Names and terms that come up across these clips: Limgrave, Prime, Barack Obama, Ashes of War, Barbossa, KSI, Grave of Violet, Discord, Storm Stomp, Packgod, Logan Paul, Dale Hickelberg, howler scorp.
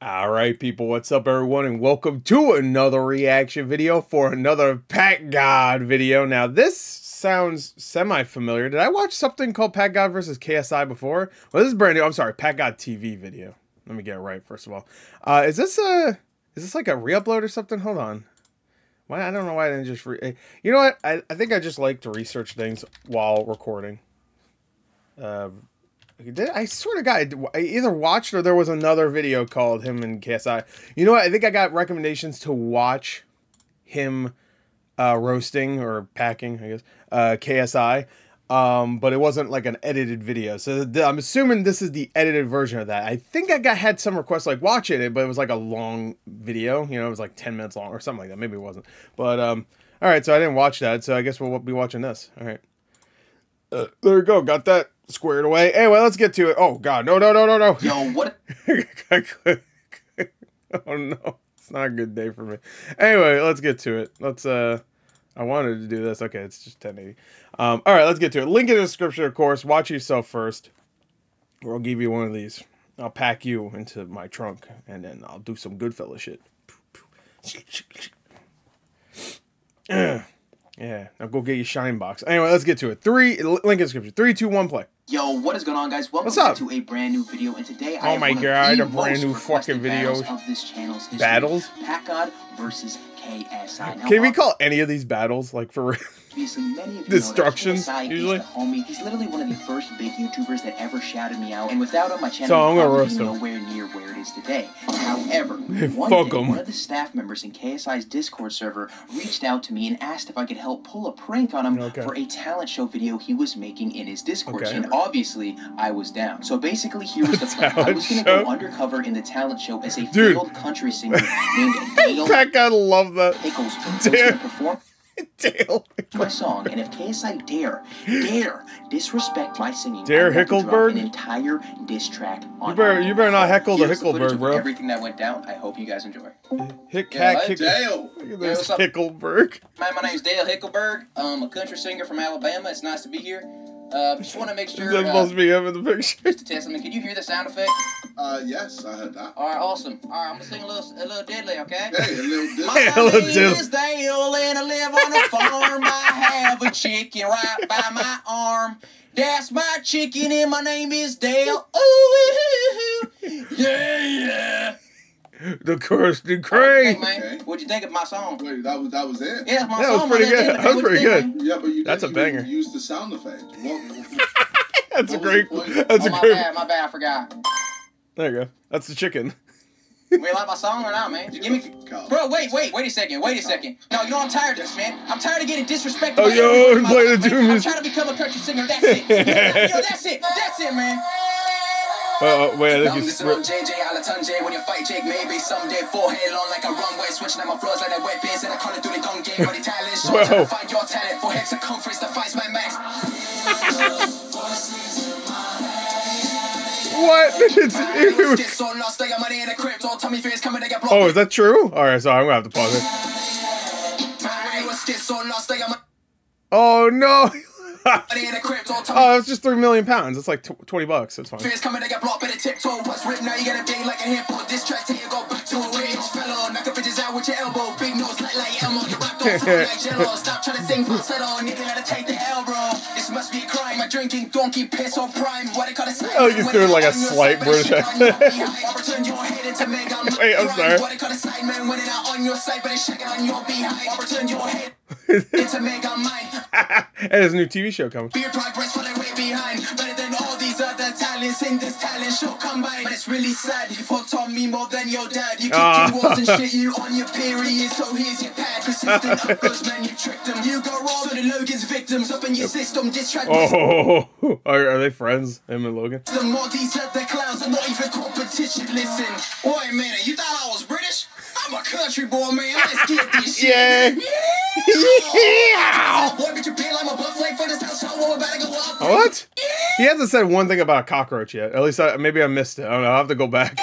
Alright people, what's up everyone, and welcome to another reaction video for another Packgod video. Now this sounds semi-familiar. Did I watch something called Packgod versus KSI before? Well, this is brand new. I'm sorry, Packgod TV video. Let me get it right first of all. Is this like a re-upload or something? Hold on. Why, I don't know why I didn't just you know what? I think I just like to research things while recording. I swear to God, I either watched or there was another video called him and KSI. You know what? I think I got recommendations to watch him roasting or packing, I guess, KSI. But it wasn't like an edited video. So I'm assuming this is the edited version of that. I think I had some requests like watch it, but it was like a long video. You know, it was like 10 minutes long or something like that. Maybe it wasn't. But all right, so I didn't watch that. So I guess we'll be watching this. All right. There we go. Got that squared away. Anyway, let's get to it. Oh God, no. Yo, what? Oh no, it's not a good day for me. Anyway, let's get to it. Let's I wanted to do this. Okay, it's just 1080. All right, let's get to it. Link in the description, of course. Watch yourself first, or I'll give you one of these. I'll pack you into my trunk, and then I'll do some good fella shit. Yeah, now go get your shine box. Anyway, let's get to it. Link in description. 3, 2, 1, play. Yo, what is going on, guys? Welcome back to a brand new video, and today I have one of the most requested battles of this channel's history. Battles? Packgod versus KSI. Can we call any of these battles, like, for real? Obviously, many of you destructions, usually. He's literally one of the first big YouTubers that ever shouted me out, and without him, my channel would be nowhere near where it is today. However, one of the staff members in KSI's Discord server reached out to me and asked if I could help pull a prank on him for a talent show video he was making in his Discord. And obviously, I was down. So basically, here was the plan. I was going to go undercover in the talent show as a failed country singer named Dale. That guy loved that. Hickelberg. Dale my song, and if KSI dare disrespect my singing, dare Hickelberg an entire diss track on you better not heckle the Hickelberg, bro. Everything that went down, I hope you guys enjoy. Dale. Look at this Hickelberg. My name's Dale Hickelberg. I'm a country singer from Alabama. It's nice to be here. Just want to make sure. That's supposed to be him in the picture. Just to test something. Can you hear the sound effect? Yes, I heard that. All right, awesome. All right, I'm gonna sing a little diddly, okay? Hey, a little diddly. My name is Dale, and I live on a farm. I have a chicken right by my arm. That's my chicken, and my name is Dale. Ooh, yeah. The Crane. Hey, man, what'd you think of my song? Wait, that was it? Yeah, my song. Was pretty good. That was pretty good. Man? Yeah, but you didn't even use the sound effect. That's a great. That's a great. My bad, I forgot. There you go. That's the chicken. We like my song or not, man? Give me, bro. Wait a second. No, you know I'm tired of this, man. I'm tired of getting disrespected. Oh, yo, play the doom. I'm trying to become a country singer. That's it. Yo, that's it, man. Wait, I think he's when you fight Jake, maybe someday forehead on like a runway, switching out my floors like a wet base, and I call it through the gun game, body talent, show to find your talent for hex circumference that fights my max. What? It's so lost, I got money in a crypt, all tummy face coming to get blocked. Oh, is that true? Alright, sorry, I'm gonna have to pause it. Oh no! Oh, it's just 3 million pounds. It's like 20 bucks. That's fine. I think he's doing like a slight British accent. Wait, I'm sorry. It's a mega mind. And there's a new TV show coming. Beer progress for the way behind. Better than all these other talents in this talent show combined. But it's really sad. You fucked on me more than your dad. You kicked your walls and shit. You on your period. So here's your pad. Persistent uploads, man. You tricked them. You got robbed with Logan's victims. Up in your system. Distract. Oh, are they friends? Him and Logan? The more these other clowns are not even competition. Listen. Wait a minute. You thought I was British? I'm a country boy, man. Let's get this shit. Yeah. What? He hasn't said one thing about a cockroach yet. At least maybe I missed it. I don't know. I'll have to go back.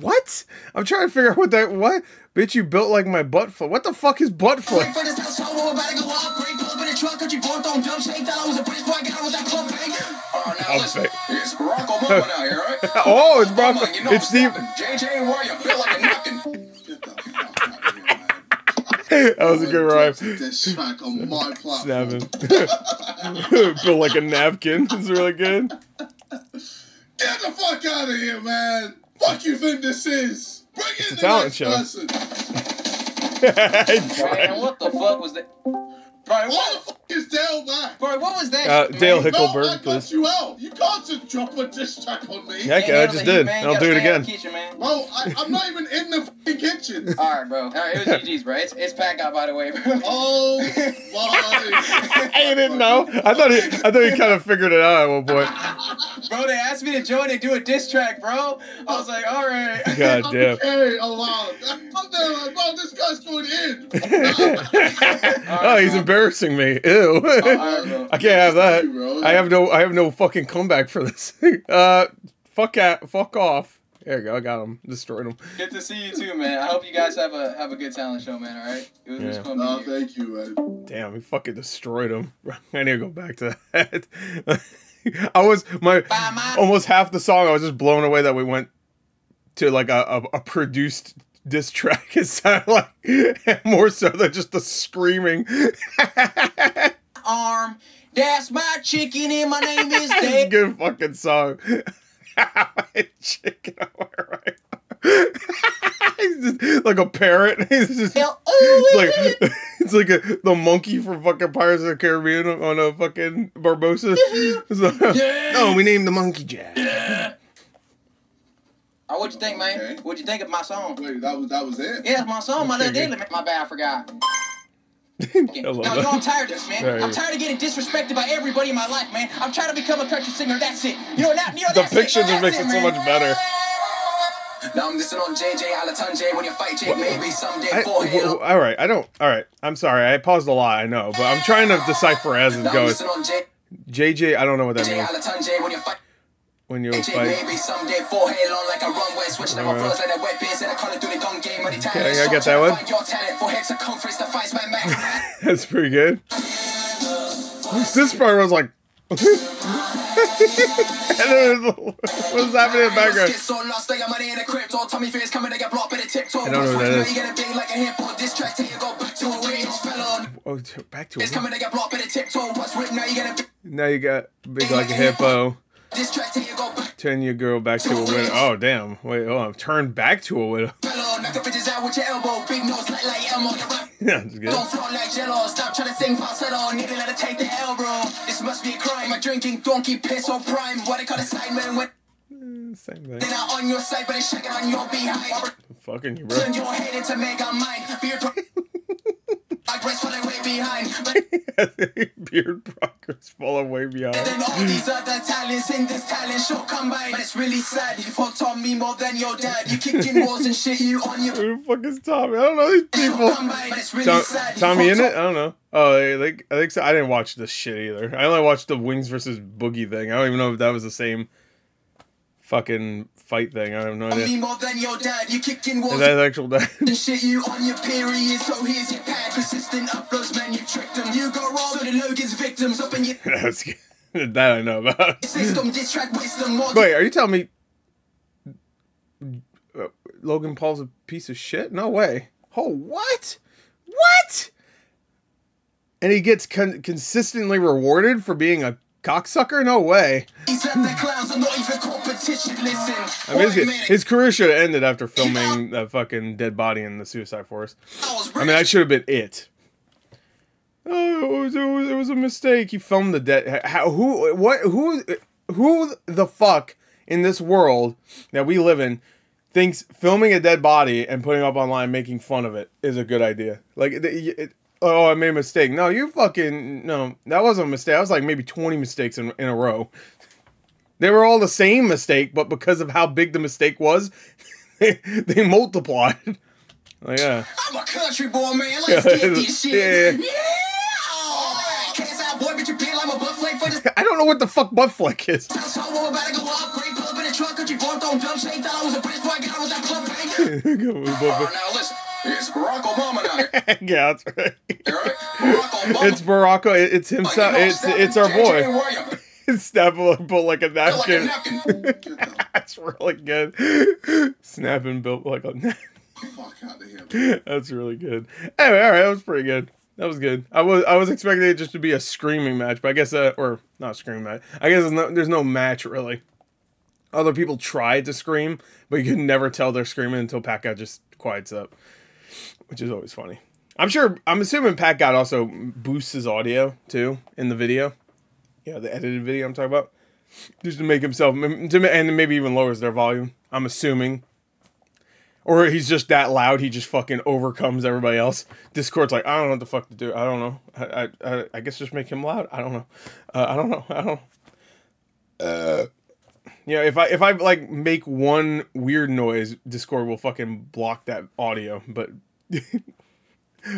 What? I'm trying to figure out what that. What? Bitch, you built like my butt flip. What the fuck is butt flip? It's Barack Obama now here, right? Oh, it's Barack. Obama, you know, it's Steve. JJ, why you feel like a knocking? Get the fuck out of here, man. That was a good rhyme. This track on my platform. Feel like a napkin. It's really good. Get the fuck out of here, man. Fuck you think this is? Bring it's in the talent show. Brian, what the fuck was that? Brian, what the fuck is Dale back? Brian, what was that? Dale Hickelberg, please. No, I got you out. You can't just drop a diss track on me. Heck, I just did. I'll do it again. Kitchen, man. Bro, I'm not even in the fucking kitchen. Alright, bro. Alright, it was GG's, bro. It's Packgod, by the way, bro. Oh, my. I didn't know. I thought he kind of figured it out at one point. Bro, they asked me to join and do a diss track, bro. I was like, alright. God damn. Okay, allowed. I'm there like, bro, this guy's going in. Right, oh, he's embarrassing me. Ew. Right, I can't have that. Bro, I have no fucking comeback for this. Fuck off. There you go. I got him. Destroyed him. Good to see you too, man. I hope you guys have a good talent show, man. All right. It was just fun. No, thank you, man. Damn, we fucking destroyed him. I need to go back to that. Almost half the song. I was just blown away that we went to like a produced diss track. It sounded like more so than just the screaming. Arm. That's my chicken and my name is Dave. Good fucking song. Chicken over right. He's just like a parrot. He's just it's like the monkey from fucking Pirates of the Caribbean on a fucking Barbossa. No, we named the monkey Jack. Yeah. Oh, what'd you think, man? Okay. What'd you think of my song? Wait, that was it? Yeah, my song, my little dealer. My bad, I forgot. I'm tired of this, man. Right. I'm tired of getting disrespected by everybody in my life, man. I'm trying to become a country singer. That's it. That's the picture just makes it so much better. Now I'm listening on JJ Alatunje when you fight Jake maybe someday for him. All right, I'm sorry. I paused a lot. I know, but I'm trying to decipher as it goes. JJ, I don't know what that means. When you fight. Maybe someday for hell like a runway switch never flows like a wet piece and I call it do the gun game any time. Okay, I got that one. That's pretty good. This part was like and then what's happening in the background? I don't know what that is. Oh, back to it. Now you got big like a hippo. Turn your girl back to a widow. Oh damn! Wait, hold on. Turn back to a widow. Yeah, that's good. Don't flow like jello. Stop trying to sing falsetto. Need to let it take the L, bro. This must be a crime. My drinking donkey piss or prime. What I call a sideman when. Same thing. They're not on your side, but they're shaking on your behind. Fucking you, bro. Turn your head into mega mind. Beard progress falling way behind. Beard progress falling way behind. And then all these other talents in this talent show combined. But it's really sad. You fucked on me more than your dad. You kicking walls and shit. You on your. Who the fuck is Tommy? I don't know these people. But it's really sad. Tommy in it? I don't know. Oh, I think so. I didn't watch this shit either. I only watched the Wings versus Boogie thing. I don't even know if that was the same fucking fight thing. I have no idea. More than your dad. You kicking walls. Is that his actual dad? And shit you on your period. So here's your pad. Persistent uploads, man. You tricked them. You go wrong. So the Logan's victims up in your. That's good. That I know about. System distract wisdom more. Wait, are you telling me Logan Paul's a piece of shit? No way. Oh, what? What? And he gets consistently rewarded for being a cocksucker? No way. I mean, his career should have ended after filming that fucking dead body in the Suicide Forest. I mean, that should have been it. Oh, it was a mistake. He filmed the dead. Who the fuck in this world that we live in thinks filming a dead body and putting it up online, making fun of it, is a good idea? Like, oh, I made a mistake. No, you fucking no. That wasn't a mistake. I was like maybe 20 mistakes in a row. They were all the same mistake, but because of how big the mistake was, they multiplied. Oh, yeah. I'm a country boy, man. Let's get this shit. Yeah. KSI boy, but you feel I'm a butt flake for this. I don't know what the fuck butt flake is. It's Barack Obama now. Yeah, that's right. Barack Obama. It's Barack. It's himself. It's our boy. Snap and built like a napkin. That's really good. Snap and built like a napkin. Fuck out of here. That's really good. Anyway, all right, that was pretty good. That was good. I was expecting it just to be a screaming match, but I guess or not screaming match. I guess there's no match really. Other people tried to scream, but you can never tell they're screaming until Packgod just quiets up, which is always funny. I'm assuming Packgod also boosts his audio too in the video. Yeah, the edited video I'm talking about, just to make himself, and maybe even lowers their volume. I'm assuming. Or he's just that loud, he just fucking overcomes everybody else. Discord's like, I don't know what the fuck to do. I don't know. I guess just make him loud. I don't know. Yeah, if I like make one weird noise, Discord will fucking block that audio. But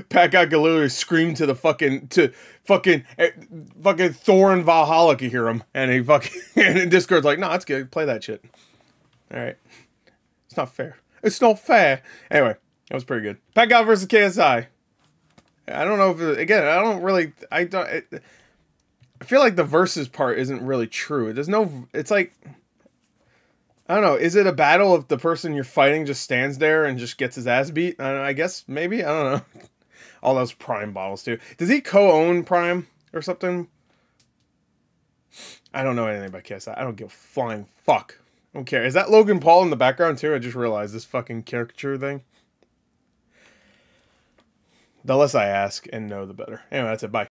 Packgod can literally scream to the fucking Thor and Valhalla can hear him, and he fucking and Discord's like, nah, that's good. Play that shit. All right, it's not fair. It's not fair. Anyway, that was pretty good. Packgod versus KSI. I don't know if it, again. I don't really. I don't. I feel like the versus part isn't really true. There's no. It's like. I don't know. Is it a battle if the person you're fighting just stands there and just gets his ass beat? I guess maybe. I don't know. All those Prime bottles too. Does he co-own Prime or something? I don't know anything about KSI. I don't give a flying fuck. I don't care. Is that Logan Paul in the background too? I just realized this fucking caricature thing. The less I ask and know, the better. Anyway, that's it. Bye.